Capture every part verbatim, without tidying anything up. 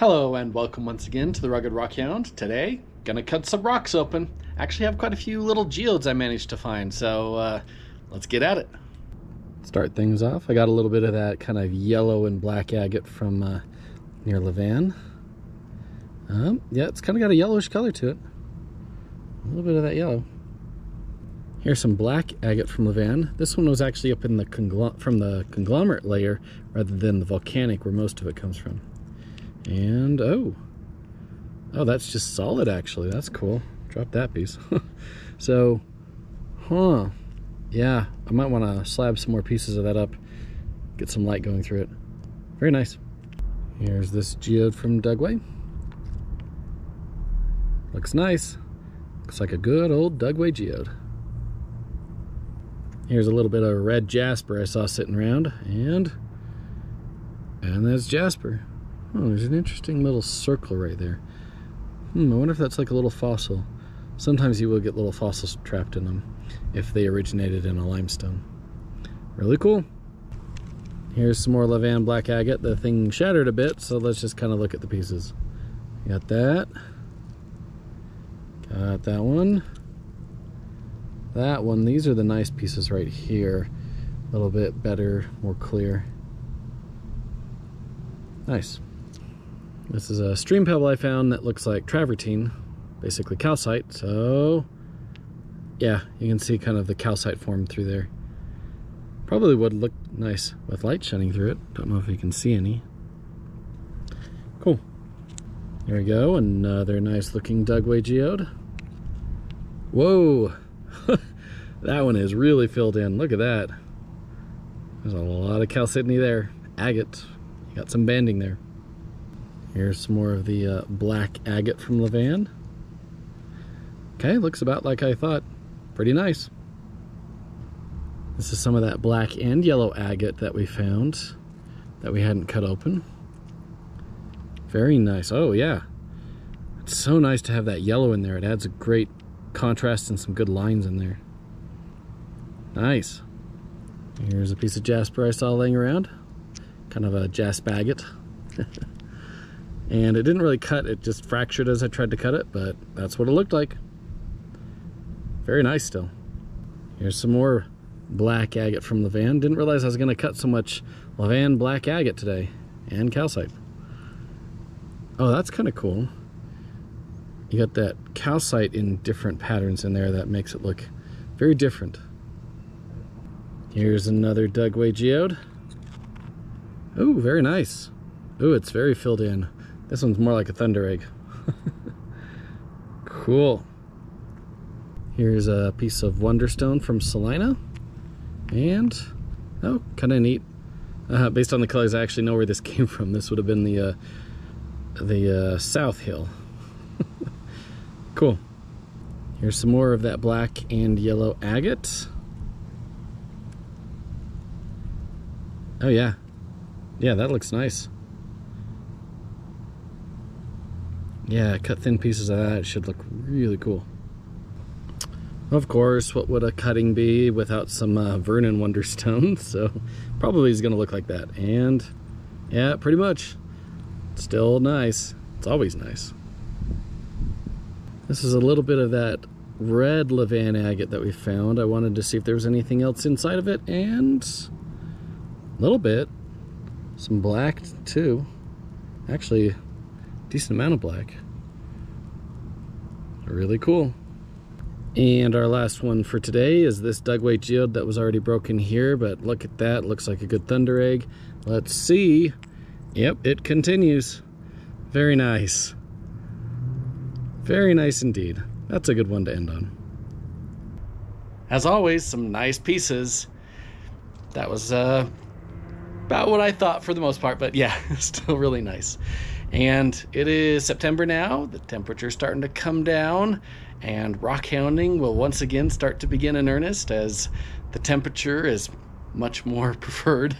Hello and welcome once again to the Rugged Rockhound. Today, gonna cut some rocks open. Actually have quite a few little geodes I managed to find, so uh, let's get at it. Start things off, I got a little bit of that kind of yellow and black agate from uh, near Levan. Um, yeah, it's kind of got a yellowish color to it. A little bit of that yellow. Here's some black agate from Levan. This one was actually up in the conglo- from the conglomerate layer rather than the volcanic where most of it comes from. And oh oh that's just solid. Actually, that's cool. Drop that piece. So huh yeah, I might want to slab some more pieces of that up, get some light going through it. Very nice. Here's this geode from Dugway. Looks nice. Looks like a good old Dugway geode. Here's a little bit of red jasper I saw sitting around, and and that's jasper. Oh, there's an interesting little circle right there. Hmm, I wonder if that's like a little fossil. Sometimes you will get little fossils trapped in them if they originated in a limestone. Really cool. Here's some more Levan black agate. The thing shattered a bit, so let's just kind of look at the pieces. Got that. Got that one. That one. These are the nice pieces right here. A little bit better, more clear. Nice. This is a stream pebble I found that looks like travertine, basically calcite. So yeah, you can see kind of the calcite form through there. Probably would look nice with light shining through it. Don't know if you can see any. Cool. There we go, another nice looking Dugway geode. Whoa, that one is really filled in. Look at that. There's a lot of calcitiny there. Agate. You got some banding there. Here's some more of the uh, black agate from Levan. Okay, looks about like I thought. Pretty nice. This is some of that black and yellow agate that we found that we hadn't cut open. Very nice. Oh yeah. It's so nice to have that yellow in there. It adds a great contrast and some good lines in there. Nice. Here's a piece of jasper I saw laying around. Kind of a jaspagate. And it didn't really cut, it just fractured as I tried to cut it, but that's what it looked like. Very nice still. Here's some more black agate from Levan. Didn't realize I was gonna cut so much Levan black agate today, and calcite. Oh, that's kinda cool. You got that calcite in different patterns in there that makes it look very different. Here's another Dugway geode. Oh, very nice. Ooh, it's very filled in. This one's more like a thunder egg. Cool. Here's a piece of Wonderstone from Salina. And, oh, kind of neat. Uh, based on the colors, I actually know where this came from. This would have been the, uh, the uh, South Hill. Cool. Here's some more of that black and yellow agate. Oh, yeah. Yeah, that looks nice. Yeah, cut thin pieces of that. It should look really cool. Of course, what would a cutting be without some uh, Vernon Wonderstone? So probably is going to look like that. And yeah, pretty much. Still nice. It's always nice. This is a little bit of that red Levan agate that we found. I wanted to see if there was anything else inside of it. And a little bit. Some black too. Actually, decent amount of black. Really cool. And our last one for today is this Dugway geode that was already broken here, but look at that, looks like a good thunder egg. Let's see. Yep, it continues. Very nice. Very nice indeed. That's a good one to end on. As always, some nice pieces. That was uh, about what I thought for the most part, but yeah, still really nice. And it is September now, the temperature's starting to come down, and rock hounding will once again start to begin in earnest as the temperature is much more preferred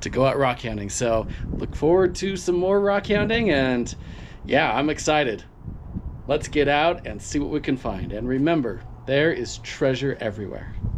to go out rock hounding. So look forward to some more rock hounding, and yeah, I'm excited. Let's get out and see what we can find. And remember, there is treasure everywhere.